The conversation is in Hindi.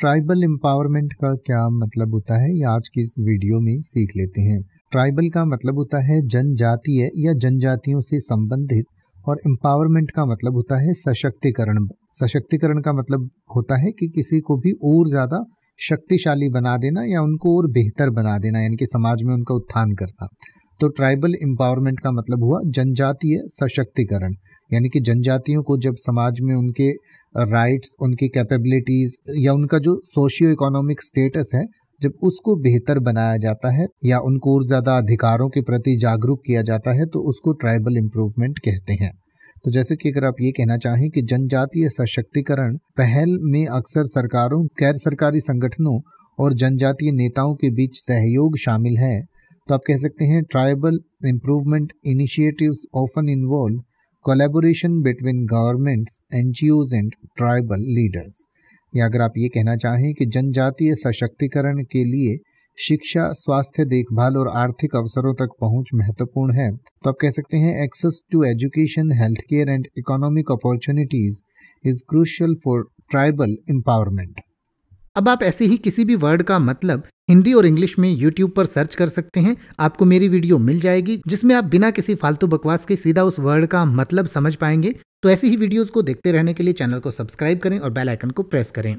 ट्राइबल एम्पावरमेंट का क्या मतलब होता है, ये आज की इस वीडियो में सीख लेते हैं। ट्राइबल का मतलब होता है जनजातीय या जनजातियों से संबंधित, और एम्पावरमेंट का मतलब होता है सशक्तिकरण। सशक्तिकरण का मतलब होता है कि किसी को भी और ज़्यादा शक्तिशाली बना देना या उनको और बेहतर बना देना, यानी कि समाज में उनका उत्थान करना। तो ट्राइबल एम्पावरमेंट का मतलब हुआ जनजातीय सशक्तिकरण, यानी कि जनजातियों को जब समाज में उनके राइट्स, उनकी कैपेबिलिटीज़ या उनका जो सोशियो इकोनॉमिक स्टेटस है, जब उसको बेहतर बनाया जाता है या उनको और ज़्यादा अधिकारों के प्रति जागरूक किया जाता है तो उसको ट्राइबल इम्प्रूवमेंट कहते हैं। तो जैसे कि अगर आप ये कहना चाहें कि जनजातीय सशक्तिकरण पहल में अक्सर सरकारों, गैर सरकारी संगठनों और जनजातीय नेताओं के बीच सहयोग शामिल है, तो आप कह सकते हैं tribal improvement initiatives often involve collaboration between governments, NGOs and tribal leaders. या अगर आप ये कहना चाहें कि जनजातीय सशक्तिकरण के लिए शिक्षा, स्वास्थ्य देखभाल और आर्थिक अवसरों तक पहुंच महत्वपूर्ण है, तो आप कह सकते हैं access to education, health care and economic opportunities is crucial for tribal empowerment. अब आप ऐसे ही किसी भी वर्ड का मतलब हिंदी और इंग्लिश में YouTube पर सर्च कर सकते हैं, आपको मेरी वीडियो मिल जाएगी जिसमें आप बिना किसी फालतू बकवास के सीधा उस वर्ड का मतलब समझ पाएंगे। तो ऐसी ही वीडियोस को देखते रहने के लिए चैनल को सब्सक्राइब करें और बेल आइकन को प्रेस करें।